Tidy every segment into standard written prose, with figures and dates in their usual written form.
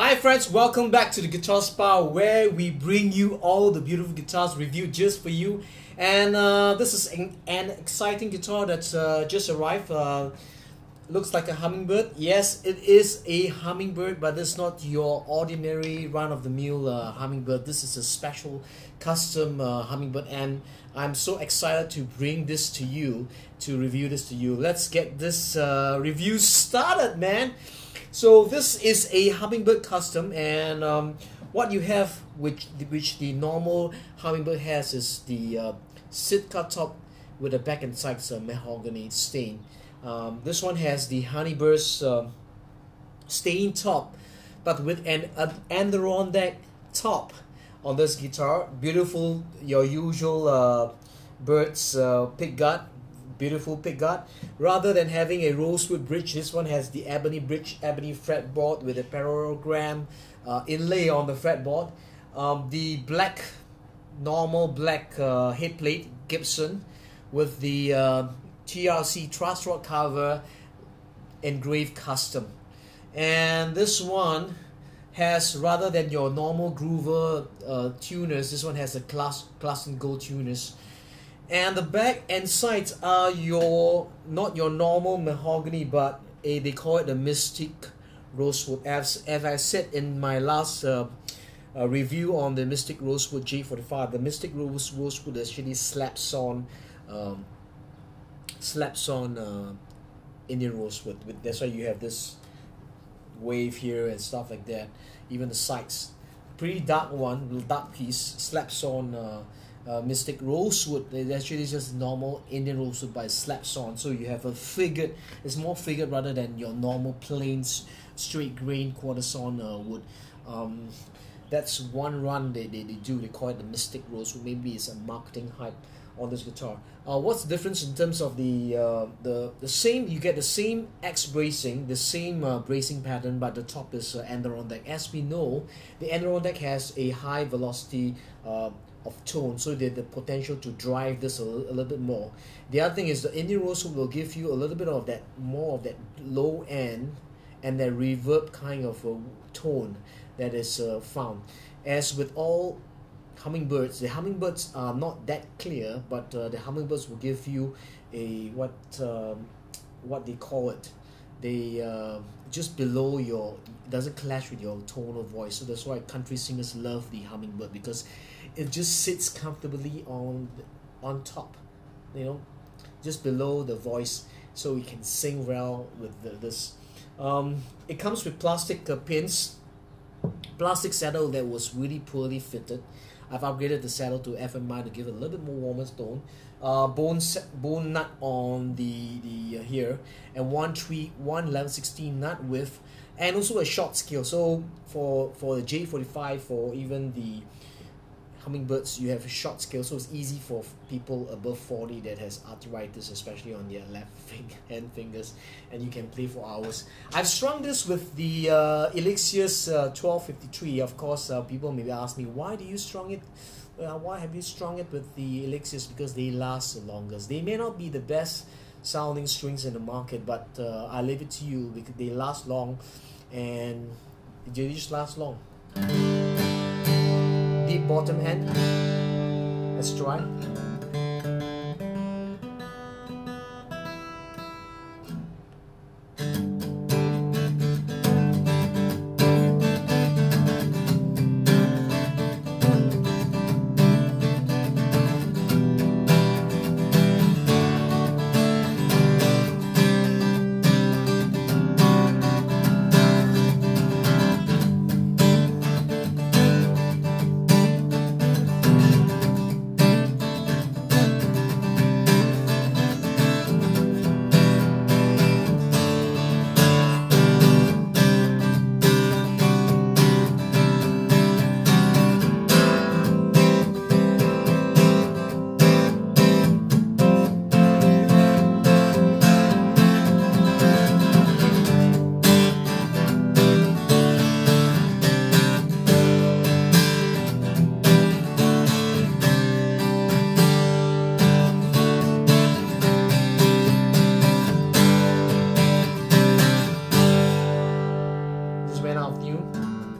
Hi friends, welcome back to the Guitar Spa, where we bring you all the beautiful guitars reviewed just for you. And this is an exciting guitar that's just arrived. Looks like a Hummingbird. Yes, it is a Hummingbird, but it's not your ordinary run-of-the-mill Hummingbird. This is a special custom Hummingbird, and I'm so excited to bring this to you, to review this to you. Let's get this review started, man. So this is a Hummingbird custom, and what you have, which the normal Hummingbird has, is the Sitka top with the back and sides mahogany stain. This one has the Honeyburst stain top, but with an Adirondack top on this guitar. Beautiful, your usual bird's pickguard. Beautiful pickguard. Rather than having a rosewood bridge, this one has the ebony bridge, ebony fretboard with a parallelogram inlay on the fretboard. The black, normal black headplate, Gibson, with the TRC truss rod cover engraved custom. And this one has, rather than your normal Groover tuners, this one has a Kluson gold tuners. And the back and sides are your, not your normal mahogany, but they call it the Mystic Rosewood. As I said in my last review on the Mystic Rosewood J45, the Mystic Rosewood actually slaps on Indian rosewood. That's why you have this wave here and stuff like that. Even the sides, pretty dark one, little dark piece, slaps on Mystic Rosewood. It's actually just normal Indian rosewood, but it slaps on, so you have a figured, it's more figured rather than your normal plain straight grain quarter-sawn wood. That's one run they do, they call it the Mystic Rosewood. Maybe it's a marketing hype on this guitar. What's the difference in terms of the same, you get the same X bracing, the same bracing pattern, but the top is Adirondack. As we know, the Adirondack has a high velocity of tone, so there's the potential to drive this a little bit more. The other thing is the Indian rosewood will give you a little bit of that, more of that low end and that reverb kind of a tone that is found. As with all hummingbirds, the hummingbirds are not that clear, but the hummingbirds will give you a what they call it, they just below your, it doesn't clash with your tonal voice. So that's why country singers love the Hummingbird, because it just sits comfortably on top, you know, just below the voice, so we can sing well with this. It comes with plastic pins, plastic saddle that was really poorly fitted. I've upgraded the saddle to FMI to give it a little bit more warmer tone. Bone nut on the here, and 1/11/16 nut width, and also a short scale. So for the J45, for even the Hummingbirds, you have a short scale, so it's easy for people above 40 that has arthritis, especially on their left hand fingers, and you can play for hours. I've strung this with the Elixir's 1253. Of course, people maybe ask me, why do you strung it? Why have you strung it with the Elixirs? Because they last the longest. They may not be the best sounding strings in the market, but I leave it to you, because they last long, and they just last long. Deep bottom end. Let's try. Out of tune.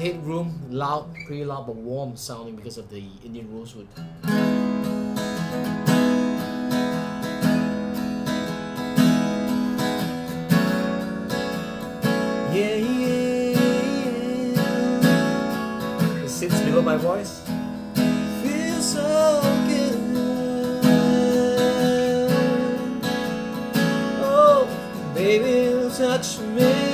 headroom, loud, pretty loud but warm sounding because of the Indian rosewood. Yeah, yeah, it sits below my voice. Feels so good. Oh, baby, touch me.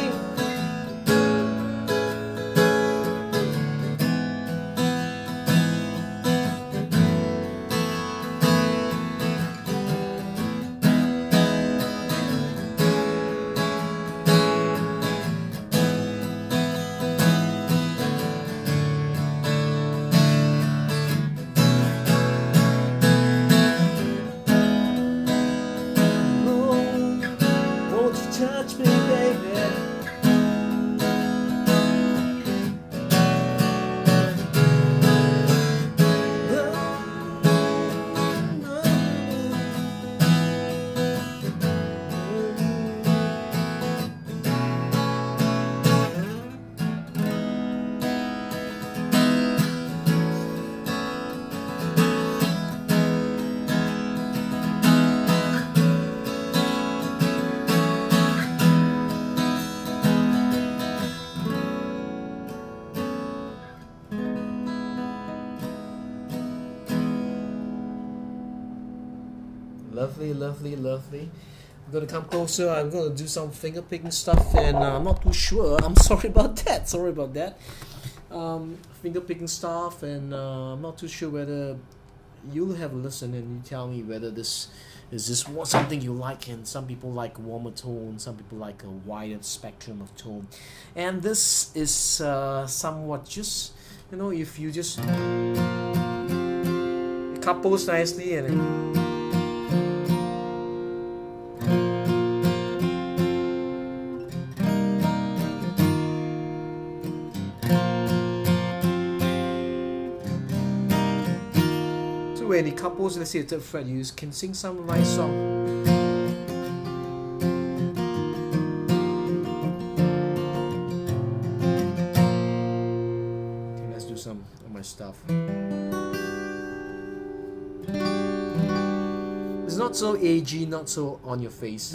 Lovely, lovely, lovely. I'm gonna come closer. I'm gonna do some finger picking stuff, and I'm not too sure. I'm sorry about that. Sorry about that. Finger picking stuff, and I'm not too sure whether you'll have a listen and you tell me whether this is just something you like. And some people like warmer tone, some people like a wider spectrum of tone, and this is somewhat just, you know, if you just couples nicely and. The couples, let's say the third fret, you can sing some nice song. Okay, let's do some of my stuff. It's not so edgy, not so on your face.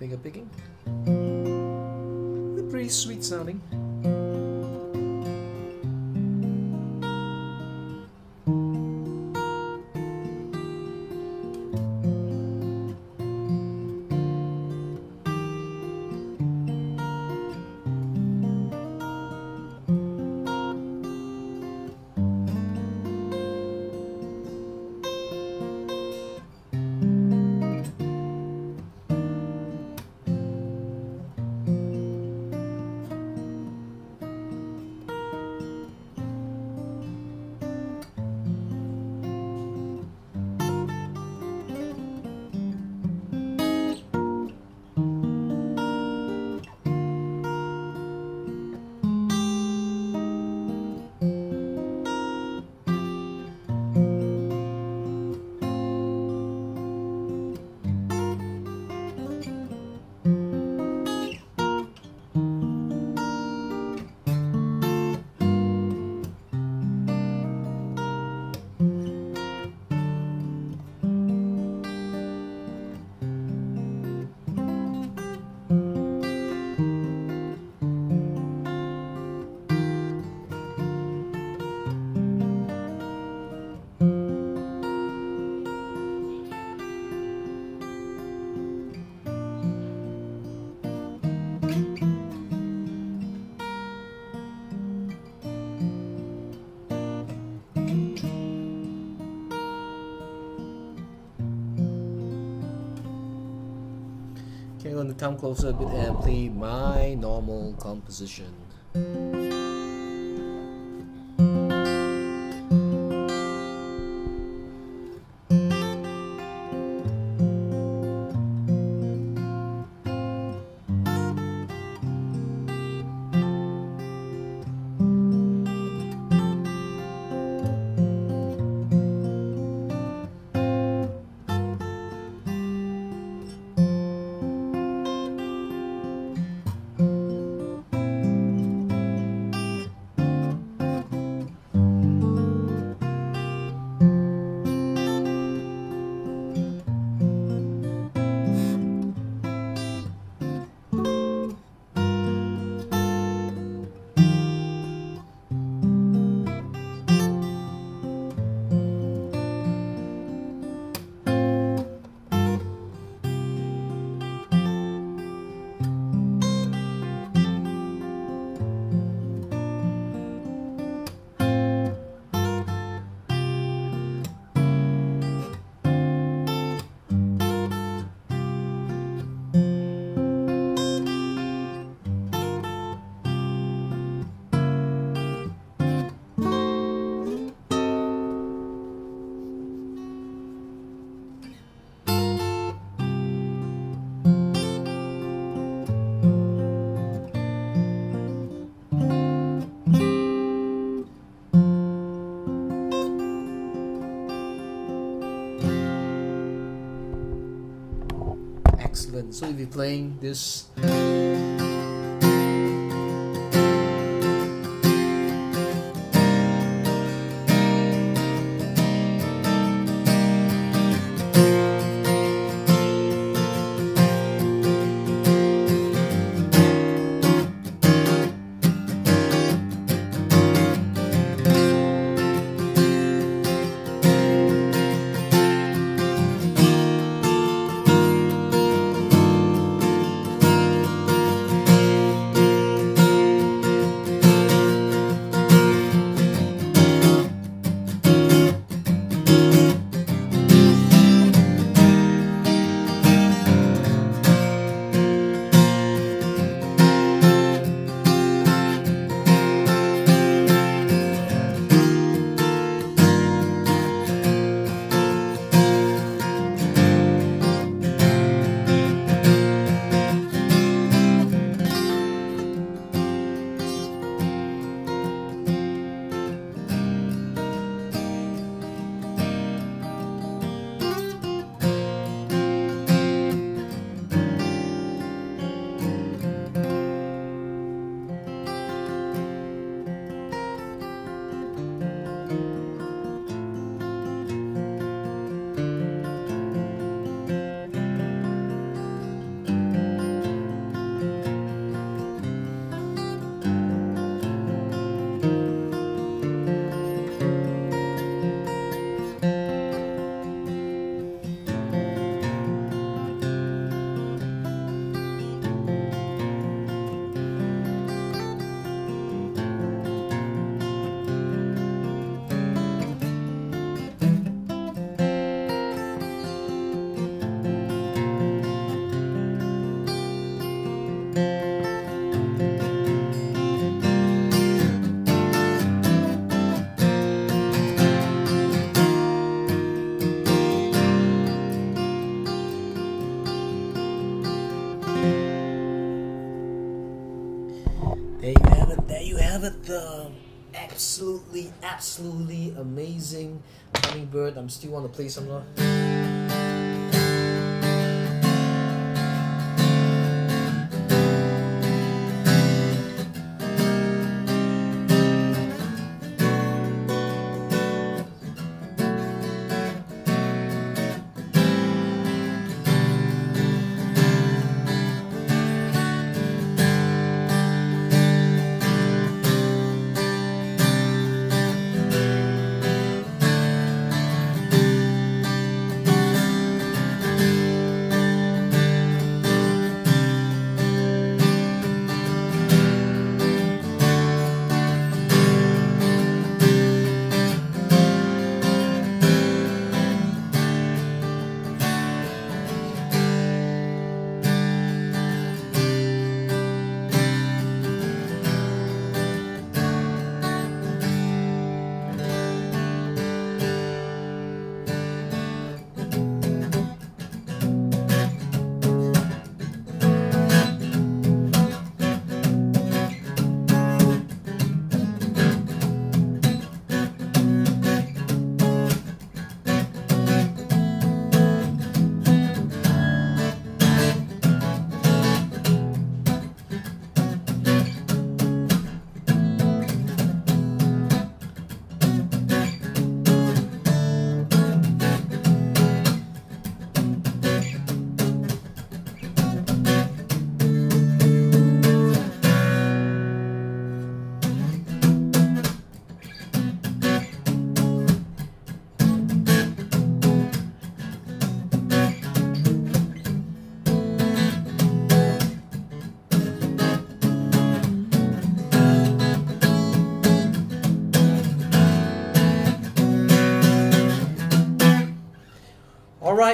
finger picking. They're pretty sweet sounding. On the tom closer a bit and play my normal composition. So if you're playing this at the absolutely amazing Hummingbird. I'm still want to play some more.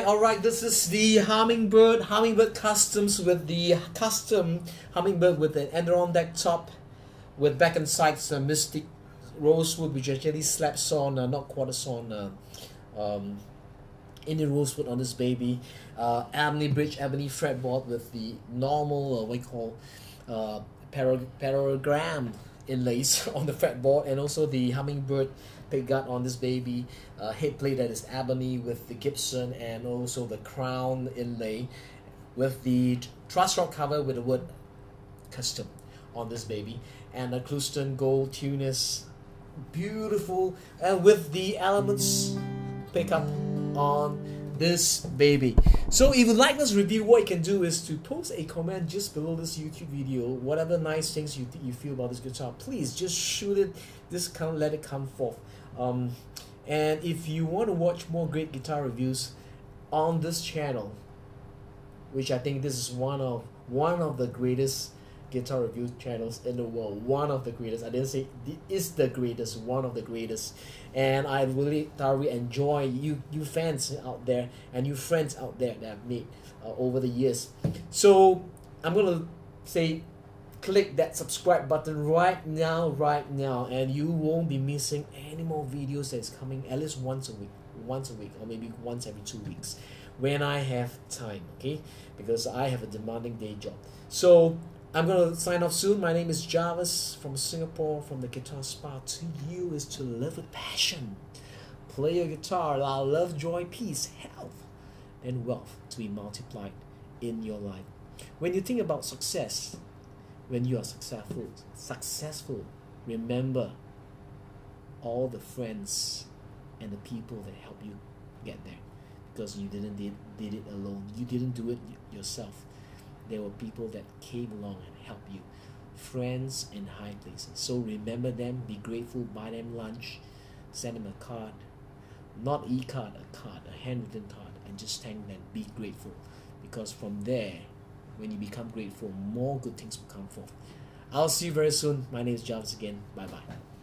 Alright, this is the Hummingbird Customs with the custom Hummingbird with an Adirondack top with back and sides Mystic Rosewood, which actually slaps on, not quarter sawn, Indian Rosewood on this baby. Ebony bridge, ebony fretboard with the normal, what you call, parallelogram inlays on the fretboard, and also the Hummingbird pickguard on this baby, head plate that is ebony with the Gibson, and also the crown inlay with the truss rod cover with the word custom on this baby, and a Kluson gold tuners, beautiful, and with the Elements pickup on this baby. So if you like this review, what you can do is to post a comment just below this YouTube video. Whatever nice things you feel about this guitar, please just shoot it, just come, let it come forth. And if you want to watch more great guitar reviews on this channel, which I think this is one of the greatest guitar review channels in the world, one of the greatest, I didn't say is the greatest, one of the greatest, and I really thoroughly enjoy you fans out there and you friends out there that I've made over the years. So I'm gonna say click that subscribe button right now, and you won't be missing any more videos that's coming at least once a week, or maybe once every 2 weeks when I have time, okay, because I have a demanding day job. So I'm going to sign off soon. My name is Jarvis from Singapore, from the Guitar Spa. To you is to live with passion. Play your guitar. Allow love, joy, peace, health, and wealth to be multiplied in your life. When you think about success, when you are successful, remember all the friends and the people that help you get there. Because you didn't did it alone. You didn't do it yourself. There were people that came along and helped you, friends in high places. So remember them, be grateful, buy them lunch, send them a card, not e-card, a card, a handwritten card, and just thank them, be grateful. Because from there, when you become grateful, more good things will come forth. I'll see you very soon. My name is Jarvis again. Bye-bye.